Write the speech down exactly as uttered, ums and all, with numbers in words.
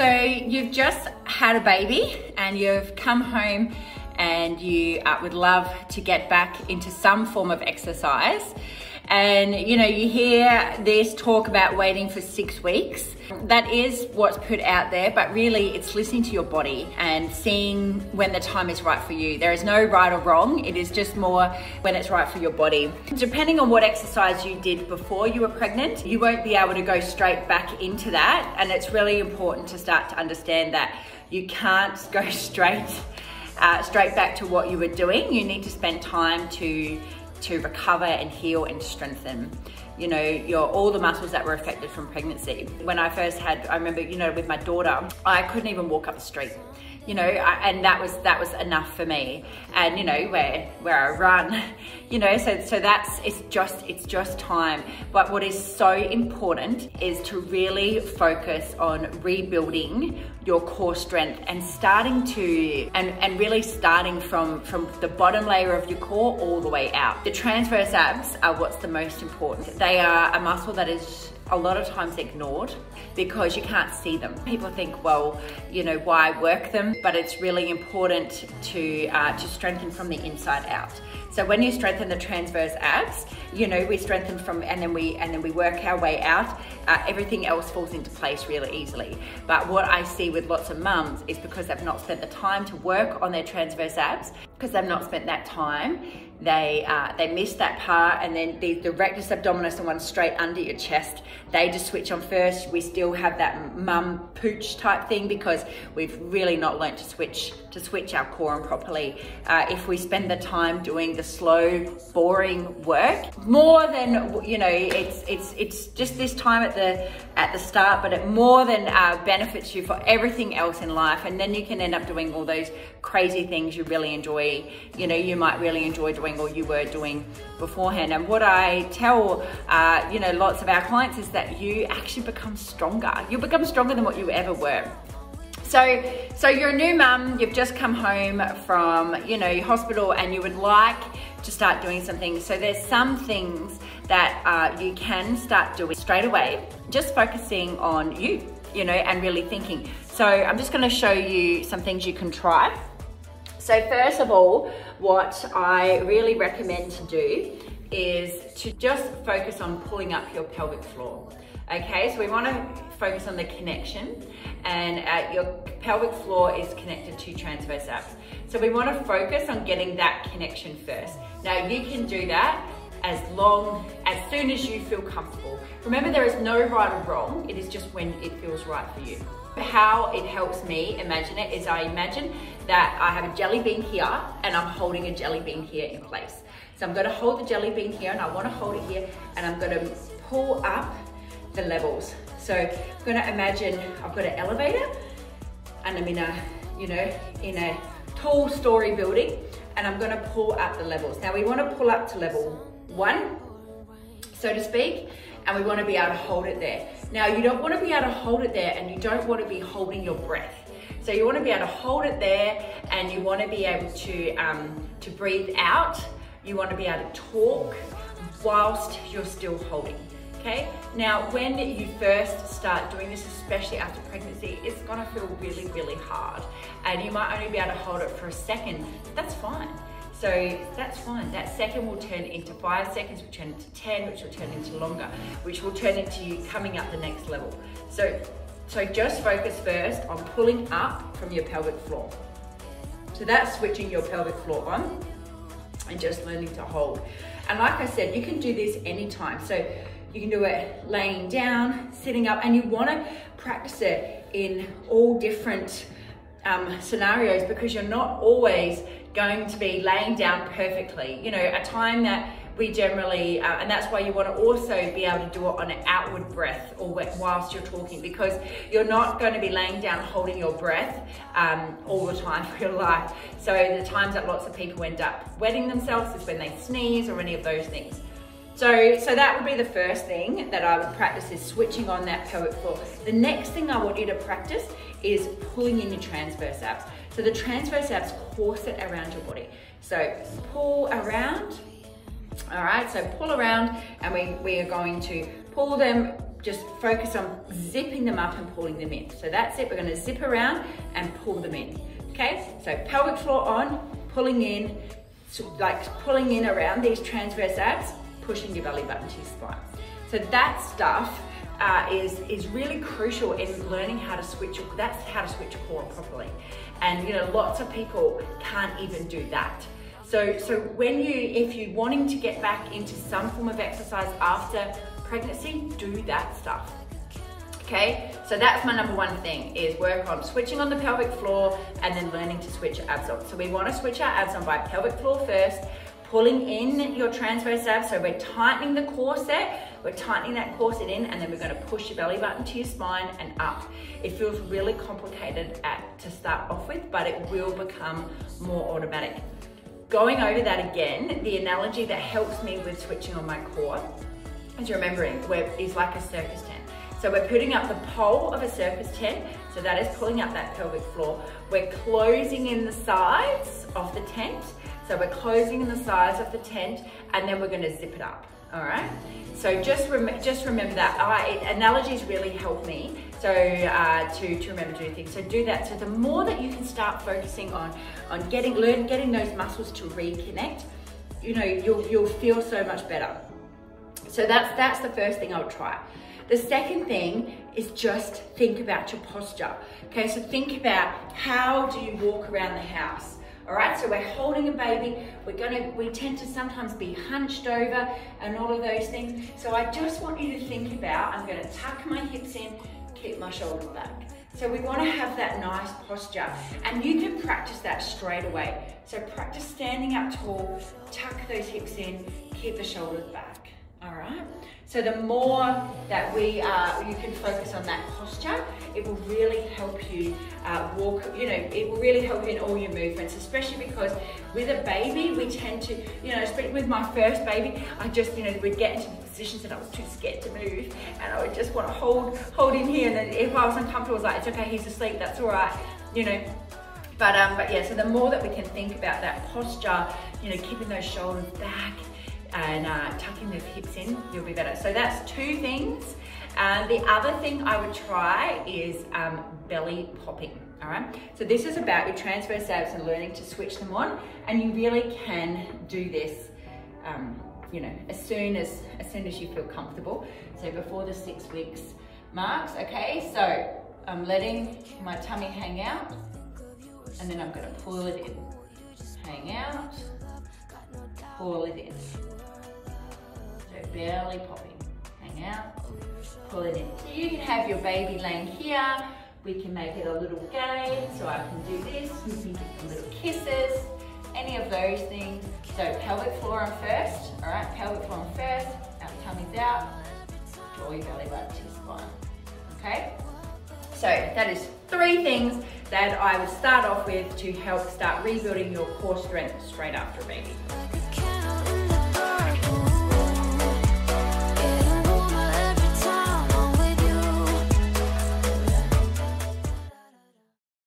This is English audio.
So you've just had a baby and you've come home and you would love to get back into some form of exercise. And you know, you hear this talk about waiting for six weeks. That is what's put out there, but really it's listening to your body and seeing when the time is right for you. There is no right or wrong. It is just more when it's right for your body. Depending on what exercise you did before you were pregnant, you won't be able to go straight back into that. And it's really important to start to understand that you can't go straight, uh, straight back to what you were doing. You need to spend time to to recover and heal and strengthen, you know, your all the muscles that were affected from pregnancy. When I first had, I remember, you know, with my daughter, I couldn't even walk up the street, you know, I, and that was that was enough for me. And you know, where where I run, you know, so so that's it's just it's just time. But what is so important is to really focus on rebuilding your core strength and starting to and and really starting from from the bottom layer of your core all the way out. The transverse abs are what's the most important. They are a muscle that is a lot of times ignored because you can't see them. People think, well, you know, why work them? But it's really important to uh, to strengthen from the inside out. So when you strengthen the transverse abs, you know, we strengthen from and then we and then we work our way out. Uh, everything else falls into place really easily. But what I see with lots of mums is because they've not spent the time to work on their transverse abs, because they've not spent that time, they uh, they miss that part, and then the, the rectus abdominis, the one straight under your chest, they just switch on first. We still have that mum pooch type thing because we've really not learnt to switch to switch our core on properly. Uh, if we spend the time doing the slow, boring work, more than, you know, it's it's it's just this time at the at the start, but it more than uh, benefits you for everything else in life. And then you can end up doing all those crazy things you really enjoy. You know, you might really enjoy doing, or you were doing beforehand. And what I tell uh, you know, lots of our clients is that you actually become stronger. You become stronger than what you ever were. So, so you're a new mum, you've just come home from, you know, hospital, and you would like to start doing something. So there's some things that uh, you can start doing straight away, just focusing on you, you know, and really thinking. So I'm just gonna show you some things you can try. So first of all, what I really recommend to do is to just focus on pulling up your pelvic floor. Okay, so we want to focus on the connection, and uh, your pelvic floor is connected to transverse abs. So we want to focus on getting that connection first. Now you can do that as long, as soon as you feel comfortable. Remember, there is no right or wrong, it is just when it feels right for you. How it helps me imagine it is I imagine that I have a jelly bean here and I'm holding a jelly bean here in place. So I'm going to hold the jelly bean here, and I want to hold it here, and I'm going to pull up the levels. So I'm going to imagine I've got an elevator and I'm in a, you know, in a tall story building, and I'm going to pull up the levels. Now we want to pull up to level one, so to speak, and we want to be able to hold it there. Now you don't want to be able to hold it there, and you don't want to be holding your breath. So you want to be able to hold it there, and you want to be able to, um, to breathe out. You want to be able to talk whilst you're still holding, okay? Now when you first start doing this, especially after pregnancy, it's going to feel really, really hard. And you might only be able to hold it for a second, but that's fine. So that's fine. That second will turn into five seconds, will turn into ten, which will turn into longer, which will turn into you coming up the next level. So, so just focus first on pulling up from your pelvic floor. So that's switching your pelvic floor on and just learning to hold. And like I said, you can do this anytime. So you can do it laying down, sitting up, and you want to practice it in all different um, scenarios, because you're not always going to be laying down perfectly. You know, a time that we generally, uh, and that's why you want to also be able to do it on an outward breath or whilst you're talking, because you're not going to be laying down holding your breath um, all the time for your life. So the times that lots of people end up wetting themselves is when they sneeze or any of those things. So, so that would be the first thing that I would practice, is switching on that pelvic floor. The next thing I want you to practice is pulling in your transverse abs. So the transverse abs corset around your body. So pull around, all right? So pull around, and we, we are going to pull them just focus on zipping them up and pulling them in. So that's it, we're gonna zip around and pull them in. Okay, so pelvic floor on, pulling in, like pulling in around these transverse abs, pushing your belly button to your spine. So that stuff uh, is, is really crucial in learning how to switch, that's how to switch your core properly. And you know, lots of people can't even do that. So, so when you, if you're wanting to get back into some form of exercise after pregnancy, do that stuff. Okay, so that's my number one thing, is work on switching on the pelvic floor and then learning to switch your abs on. So we want to switch our abs on by pelvic floor first, pulling in your transverse abs. So we're tightening the corset, we're tightening that corset in, and then we're going to push your belly button to your spine and up. It feels really complicated at, to start off with, but it will become more automatic. Going over that again, the analogy that helps me with switching on my core is remembering where is like a circus tent. So we're putting up the pole of a circus tent, so that is pulling up that pelvic floor. We're closing in the sides of the tent, so we're closing in the sides of the tent, and then we're going to zip it up. All right. So just rem just remember that. I, analogies really help me. So uh, to to remember to do things. So do that. So the more that you can start focusing on on getting learn getting those muscles to reconnect, you know, you'll you'll feel so much better. So that's that's the first thing I would try. The second thing is just think about your posture. Okay, so think about how do you walk around the house. All right, so we're holding a baby. We're gonna, we tend to sometimes be hunched over and all of those things. So I just want you to think about, I'm gonna tuck my hips in, keep my shoulders back. So we wanna have that nice posture, and you can practice that straight away. So practice standing up tall, tuck those hips in, keep the shoulders back, all right? So the more that we, uh, you can focus on that posture, it will really help you uh, walk, you know, it will really help you in all your movements, especially because with a baby, we tend to, you know, with my first baby, I just, you know, we'd get into positions and I was too scared to move, and I would just want to hold, hold in here, and then if I was uncomfortable, I was like, it's okay, he's asleep, that's all right, you know. But, um, but yeah, so the more that we can think about that posture, you know, keeping those shoulders back, and uh, tucking the hips in, you'll be better. So that's two things. Uh, the other thing I would try is um, belly popping, all right? So this is about your transverse abs and learning to switch them on, and you really can do this, um, you know, as soon as, as soon as you feel comfortable. So before the six weeks marks, okay? So I'm letting my tummy hang out, and then I'm gonna pull it in. Hang out, pull it in. Belly popping, hang out, pull it in. So you can have your baby laying here, we can make it a little game, so I can do this, you can give them little kisses, any of those things. So pelvic floor on first, all right, pelvic floor on first, our tummy's out, draw your belly right to your spine, okay? So that is three things that I would start off with to help start rebuilding your core strength straight after a baby.